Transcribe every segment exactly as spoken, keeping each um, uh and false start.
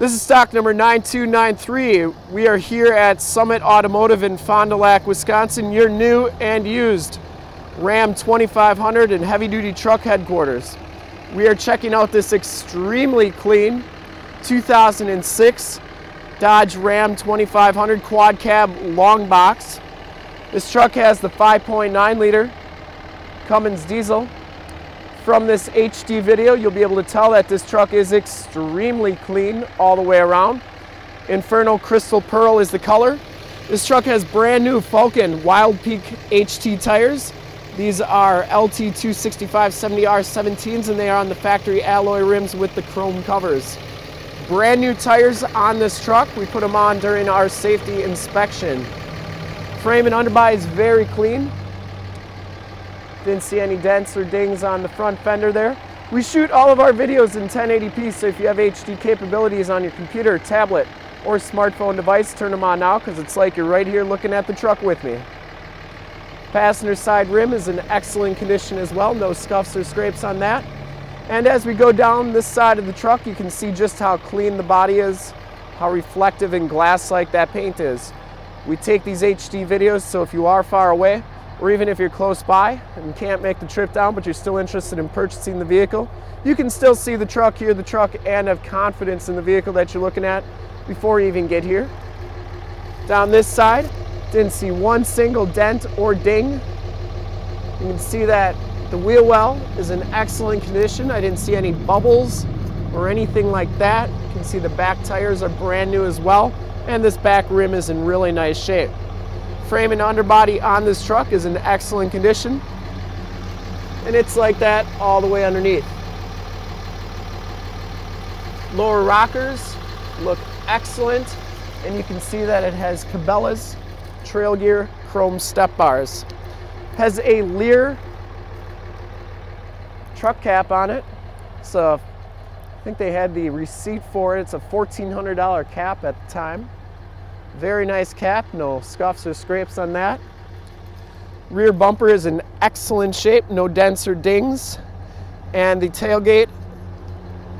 This is stock number nine two nine three. We are here at Summit Automotive in Fond du Lac, Wisconsin, your new and used Ram twenty-five hundred and heavy-duty truck headquarters. We are checking out this extremely clean two thousand six Dodge Ram twenty-five hundred quad cab long box. This truck has the five point nine liter Cummins diesel. From this H D video, you'll be able to tell that this truck is extremely clean all the way around. Inferno Crystal Pearl is the color. This truck has brand new Falken Wildpeak H T tires. These are L T two sixty-five seventy R seventeens, and they are on the factory alloy rims with the chrome covers. Brand new tires on this truck. We put them on during our safety inspection. Frame and underbody is very clean. Didn't see any dents or dings on the front fender there. We shoot all of our videos in ten eighty p, so if you have H D capabilities on your computer, tablet, or smartphone device, turn them on now, because it's like you're right here looking at the truck with me. Passenger side rim is in excellent condition as well. No scuffs or scrapes on that. And as we go down this side of the truck, you can see just how clean the body is, how reflective and glass-like that paint is. We take these H D videos, so if you are far away, or even if you're close by and can't make the trip down but you're still interested in purchasing the vehicle, you can still see the truck, hear the truck, and have confidence in the vehicle that you're looking at before you even get here. Down this side, didn't see one single dent or ding. You can see that the wheel well is in excellent condition. I didn't see any bubbles or anything like that. You can see the back tires are brand new as well, and this back rim is in really nice shape. Frame and underbody on this truck is in excellent condition, and it's like that all the way underneath. Lower rockers look excellent, and you can see that it has Cabela's Trail Gear chrome step bars. Has a Lear truck cap on it. So I think they had the receipt for it. It's a fourteen hundred dollar cap at the time. Very nice cap, no scuffs or scrapes on that. Rear bumper is in excellent shape, no dents or dings. And the tailgate,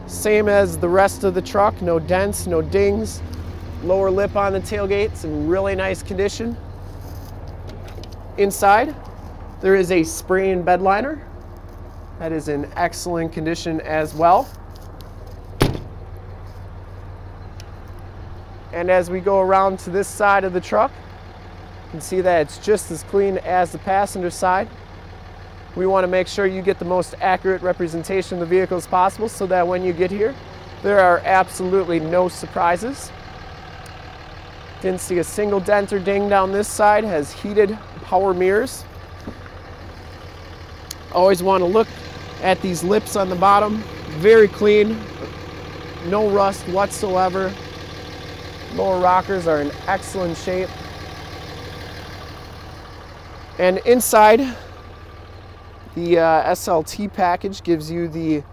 same as the rest of the truck, no dents, no dings. Lower lip on the tailgate's in really nice condition. Inside, there is a spray-in bed liner. That is in excellent condition as well. And as we go around to this side of the truck, you can see that it's just as clean as the passenger side. We want to make sure you get the most accurate representation of the vehicle as possible, so that when you get here, there are absolutely no surprises. Didn't see a single dent or ding down this side. Has heated power mirrors. Always want to look at these lips on the bottom. Very clean, no rust whatsoever. Lower rockers are in excellent shape. And inside, the uh, S L T package gives you the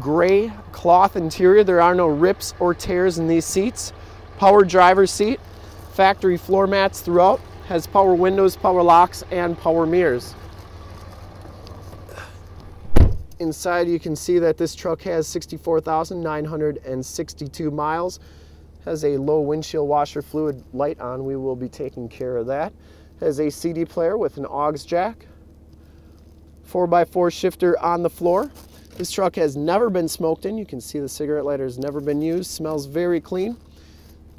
gray cloth interior. There are no rips or tears in these seats. Power driver's seat, factory floor mats throughout, has power windows, power locks, and power mirrors. Inside, you can see that this truck has sixty-four thousand nine hundred sixty-two miles. Has a low windshield washer fluid light on. We will be taking care of that. Has a C D player with an aux jack. four by four shifter on the floor. This truck has never been smoked in. You can see the cigarette lighter has never been used. Smells very clean.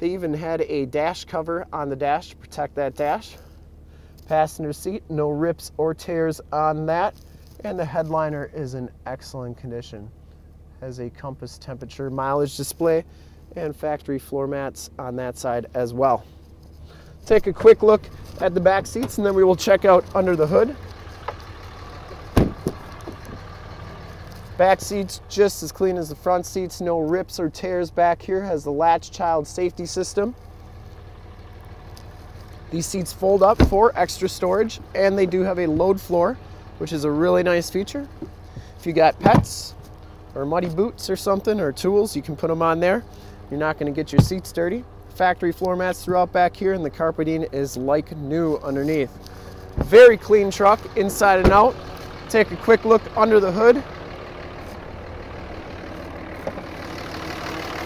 They even had a dash cover on the dash to protect that dash. Passenger seat, no rips or tears on that. And the headliner is in excellent condition. Has a compass temperature mileage display and factory floor mats on that side as well. Take a quick look at the back seats, and then we will check out under the hood. Back seats just as clean as the front seats, no rips or tears back here. Has the latch child safety system. These seats fold up for extra storage, and they do have a load floor, which is a really nice feature. If you got pets or muddy boots or something, or tools, you can put them on there. You're not going to get your seats dirty. Factory floor mats throughout back here, and the carpeting is like new underneath. Very clean truck inside and out. Take a quick look under the hood.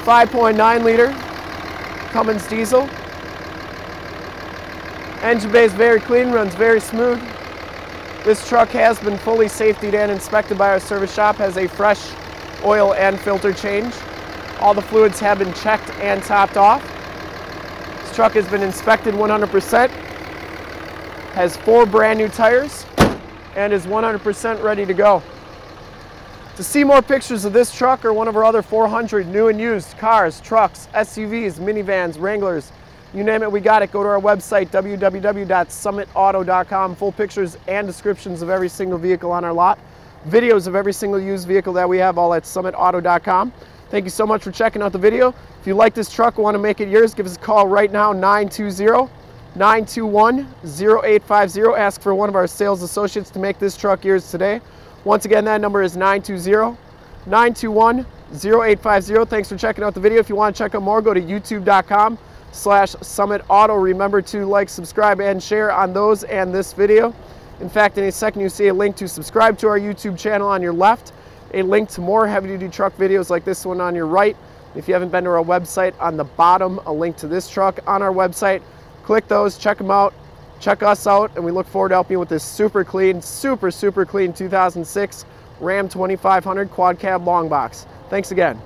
five point nine liter Cummins diesel. Engine bay is very clean, runs very smooth. This truck has been fully safetied and inspected by our service shop, has a fresh oil and filter change. All the fluids have been checked and topped off. This truck has been inspected one hundred percent, has four brand new tires, and is one hundred percent ready to go. To see more pictures of this truck or one of our other four hundred new and used cars, trucks, S U Vs, minivans, Wranglers, you name it, we got it. Go to our website, w w w dot summit auto dot com. Full pictures and descriptions of every single vehicle on our lot. Videos of every single used vehicle that we have, all at summit auto dot com. Thank you so much for checking out the video. If you like this truck, want to make it yours, give us a call right now, nine two zero, nine two one, zero eight five zero. Ask for one of our sales associates to make this truck yours today. Once again, that number is nine two zero, nine two one, zero eight five zero. Thanks for checking out the video. If you want to check out more, go to youtube.com. slash Summit Auto. Remember to like, subscribe, and share on those and this video. In fact, in a second you see a link to subscribe to our YouTube channel on your left, a link to more heavy-duty truck videos like this one on your right. If you haven't been to our website, on the bottom, a link to this truck on our website. Click those, check them out, check us out, and we look forward to helping you with this super clean, super, super clean two thousand six Ram twenty-five hundred Quad Cab Long Box. Thanks again.